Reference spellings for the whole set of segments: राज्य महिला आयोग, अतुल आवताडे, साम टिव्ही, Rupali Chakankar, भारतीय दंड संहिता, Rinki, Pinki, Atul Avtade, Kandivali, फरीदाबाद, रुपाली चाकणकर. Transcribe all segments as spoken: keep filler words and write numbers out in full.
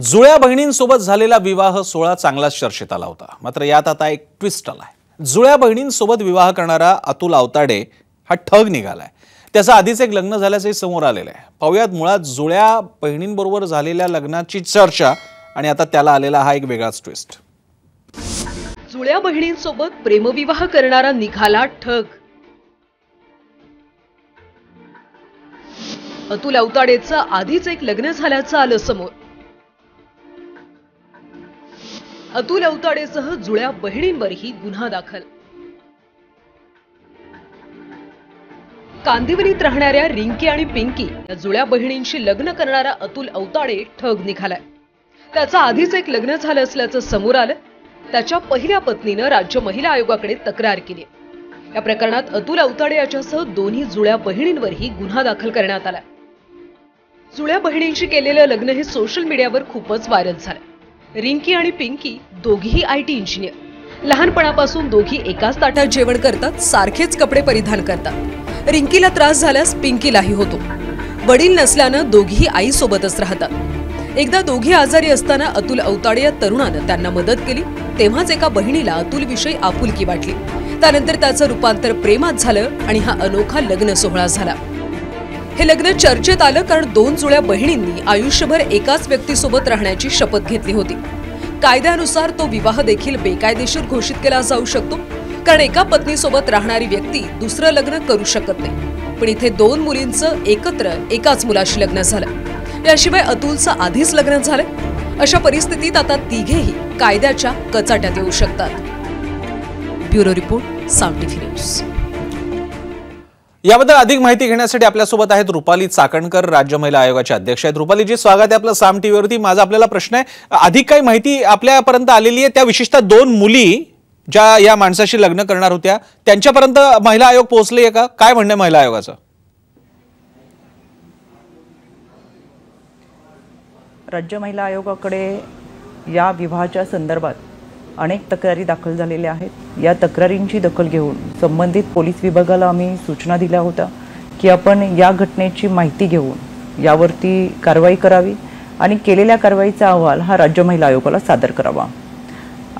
जुळ्या बहिणींसोबत झालेला विवाह सोहळा चांगलाच चर्चेत आला होता। मात्र यात आता एक ट्विस्ट आलाय। जुळ्या बहिणींसोबत विवाह करणारा अतुल आवताडे हा ठग निघालाय। त्याचा आधीच एक लग्न झाल्याचे समोर आलेले आहे। पाहुयात मुळात जुळ्या बहिणींबरोबर झालेल्या लग्नाची चर्चा आणि आता त्याला आलेला हा एक वेगळाच ट्विस्ट। जुळ्या बहिणींसोबत प्रेमविवाह करणारा निघाला ठग। अतुल आवताडेचा आधीच एक लग्न झाल्याचं आलं समोर। अतुल आवताडेसह जुळ्या बहिणींवरही गुन्हा दाखल। कांदिवलीत राहणाऱ्या रिंकी आणि पिंकी या जुळ्या बहिणींशी लग्न करणारा अतुल आवताडे ठग निघालाय। त्याचं आधीच एक लग्न झालं असल्याचं समोर आलं। त्याच्या पहिल्या पत्नीनं राज्य महिला आयोगाकडे तक्रार केली। या प्रकरणात अतुल आवताडे यांच्यासह दोन्ही जुळ्या बहिणींवरही गुन्हा दाखल करण्यात आला। जुळ्या बहिणींशी केलेलं लग्न हे सोशल मीडियावर खूपच व्हायरल झालं। रिंकी आणि पिंकी दोघीही आयटी इंजिनियर। लहानपणापासून दोघी एकाच ताटात जेवण करतात, सारखेच कपडे परिधान करतात। रिंकीला त्रास झाल्यास पिंकीलाही होतो। वडील नसल्यानं दोघीही आई सोबतच राहतात। एकदा दोघी आजारी असताना अतुल आवताडे या तरुणानं त्यांना मदत केली। तेव्हाच एका बहिणीला अतुलविषयी आपुलकी वाटली। त्यानंतर त्याचं रूपांतर प्रेमात झालं आणि हा अनोखा लग्न सोहळा झाला। हे लग्न चर्चेत आलं कारण दोन जुळ्या बहिणींनी आयुष्यभर एकाच व्यक्तीसोबत राहण्याची शपथ घेतली होती। कायद्यानुसार तो विवाह देखील बेकायदेशीर घोषित केला जाऊ शकतो, कारण एका पत्नीसोबत राहणारी व्यक्ती दुसरं लग्न करू शकत नाही। पण इथे दोन मुलींचं एकत्र एकाच मुलाशी लग्न झालं। याशिवाय अतुलचं आधीच लग्न झालं। अशा परिस्थितीत आता तिघेही कायद्याच्या कचाट्यात येऊ शकतात। Bureau report, Saam TV news. याबद्दल अधिक माहिती घेण्यासाठी आपल्यासोबत आहेत रुपाली चाकणकर, राज्य महिला आयोगाच्या अध्यक्ष आहेत। रुपाली जी, स्वागत आहे आपलं साम टीव्ही वरती। माझा आपल्याला प्रश्न आहे, अधिक काही माहिती आपल्यापर्यंत आलेली आहे? त्या विशेषतः दोन मुली ज्या या माणसाशी लग्न करणार होत्या त्यांच्यापर्यंत महिला आयोग पोहोचले आहे का? काय म्हणणं आहे महिला आयोगाचं? राज्य महिला आयोगाकडे या विवाहाच्या संदर्भात अनेक तक्रारी दाखल झालेल्या आहेत। या तक्रारींची दखल घेऊन संबंधित पोलीस विभागाला आम्ही सूचना दिल्या होत्या की आपण या घटनेची माहिती घेऊन यावरती कारवाई करावी आणि केलेल्या कारवाईचा अहवाल हा राज्य महिला आयोगाला सादर करावा।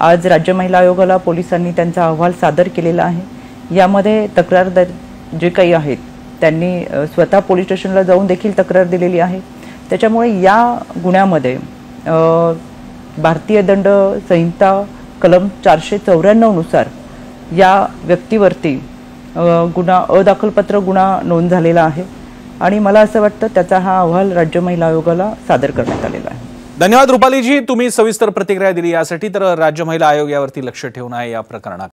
आज राज्य महिला आयोगाला पोलिसांनी त्यांचा अहवाल सादर केलेला आहे। यामध्ये तक्रारदार जे काही आहेत त्यांनी स्वतः पोलीस स्टेशनला जाऊन देखील तक्रार दिलेली आहे। त्याच्यामुळे या गुन्ह्यामध्ये भारतीय दंड संहिता कलम चारशे चौऱ्याण्णव नुसार या व्यक्तीवरती गुन्हा अदाखलपत्र गुन्हा नोंद झालेला आहे आणि मला असं वाटतं त्याचा हा अहवाल राज्य महिला आयोगाला सादर करण्यात आलेला आहे। धन्यवाद रुपालीजी, तुम्ही सविस्तर प्रतिक्रिया दिली यासाठी। तर राज्य महिला आयोग यावरती लक्ष ठेवून आहे या प्रकरणात।